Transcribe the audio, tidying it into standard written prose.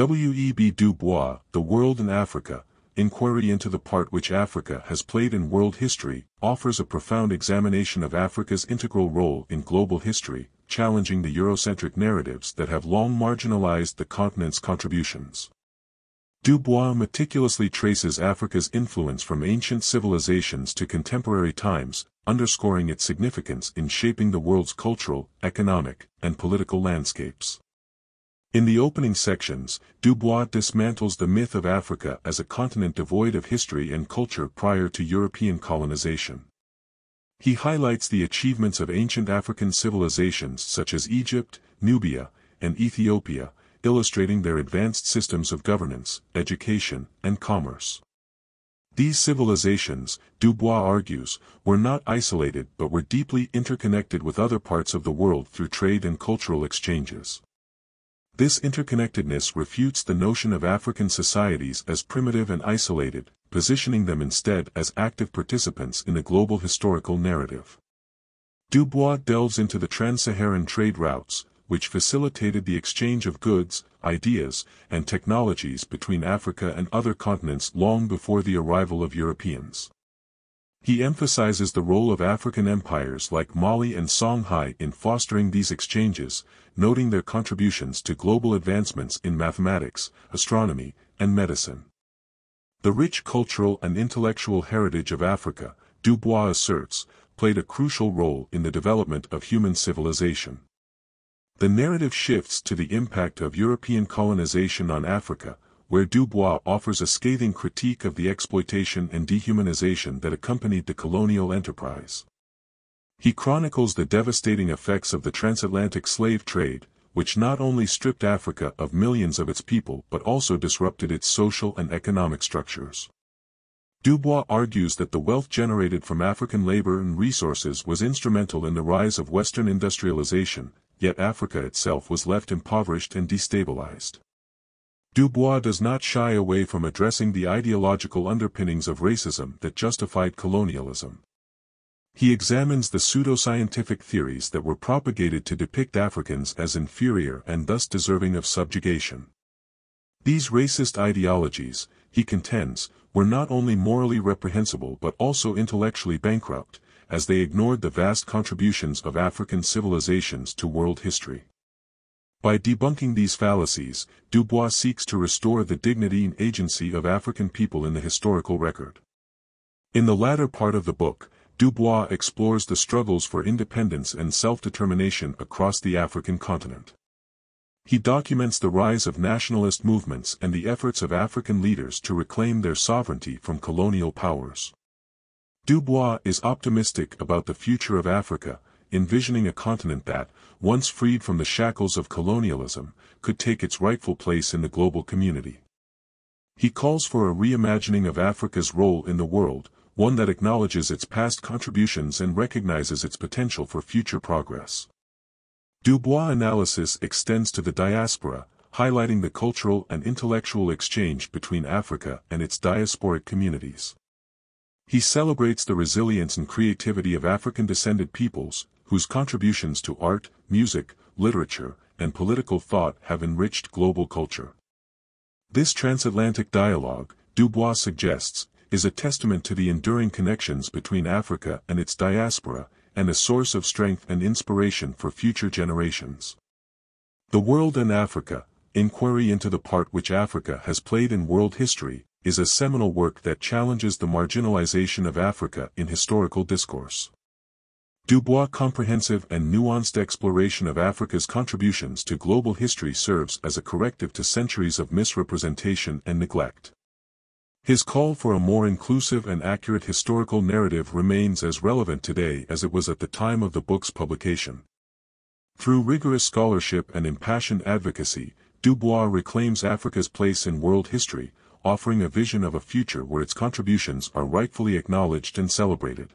W.E.B. Du Bois, The World and Africa, inquiry into the part which Africa has played in world history, offers a profound examination of Africa's integral role in global history, challenging the Eurocentric narratives that have long marginalized the continent's contributions. Du Bois meticulously traces Africa's influence from ancient civilizations to contemporary times, underscoring its significance in shaping the world's cultural, economic, and political landscapes. In the opening sections, Du Bois dismantles the myth of Africa as a continent devoid of history and culture prior to European colonization. He highlights the achievements of ancient African civilizations such as Egypt, Nubia, and Ethiopia, illustrating their advanced systems of governance, education, and commerce. These civilizations, Du Bois argues, were not isolated but were deeply interconnected with other parts of the world through trade and cultural exchanges. This interconnectedness refutes the notion of African societies as primitive and isolated, positioning them instead as active participants in a global historical narrative. Du Bois delves into the trans-Saharan trade routes, which facilitated the exchange of goods, ideas, and technologies between Africa and other continents long before the arrival of Europeans. He emphasizes the role of African empires like Mali and Songhai in fostering these exchanges, noting their contributions to global advancements in mathematics, astronomy, and medicine. The rich cultural and intellectual heritage of Africa, Du Bois asserts, played a crucial role in the development of human civilization. The narrative shifts to the impact of European colonization on Africa, where Du Bois offers a scathing critique of the exploitation and dehumanization that accompanied the colonial enterprise. He chronicles the devastating effects of the transatlantic slave trade, which not only stripped Africa of millions of its people but also disrupted its social and economic structures. Du Bois argues that the wealth generated from African labor and resources was instrumental in the rise of Western industrialization, yet Africa itself was left impoverished and destabilized. Du Bois does not shy away from addressing the ideological underpinnings of racism that justified colonialism. He examines the pseudoscientific theories that were propagated to depict Africans as inferior and thus deserving of subjugation. These racist ideologies, he contends, were not only morally reprehensible but also intellectually bankrupt, as they ignored the vast contributions of African civilizations to world history. By debunking these fallacies, Du Bois seeks to restore the dignity and agency of African people in the historical record. In the latter part of the book, Du Bois explores the struggles for independence and self-determination across the African continent. He documents the rise of nationalist movements and the efforts of African leaders to reclaim their sovereignty from colonial powers. Du Bois is optimistic about the future of Africa, envisioning a continent that, once freed from the shackles of colonialism, could take its rightful place in the global community. He calls for a reimagining of Africa's role in the world, one that acknowledges its past contributions and recognizes its potential for future progress. Du Bois' analysis extends to the diaspora, highlighting the cultural and intellectual exchange between Africa and its diasporic communities. He celebrates the resilience and creativity of African-descended peoples, whose contributions to art, music, literature, and political thought have enriched global culture. This transatlantic dialogue, Du Bois suggests, is a testament to the enduring connections between Africa and its diaspora, and a source of strength and inspiration for future generations. The World and Africa, inquiry into the part which Africa has played in world history, is a seminal work that challenges the marginalization of Africa in historical discourse. Du Bois' comprehensive and nuanced exploration of Africa's contributions to global history serves as a corrective to centuries of misrepresentation and neglect. His call for a more inclusive and accurate historical narrative remains as relevant today as it was at the time of the book's publication. Through rigorous scholarship and impassioned advocacy, Du Bois reclaims Africa's place in world history, offering a vision of a future where its contributions are rightfully acknowledged and celebrated.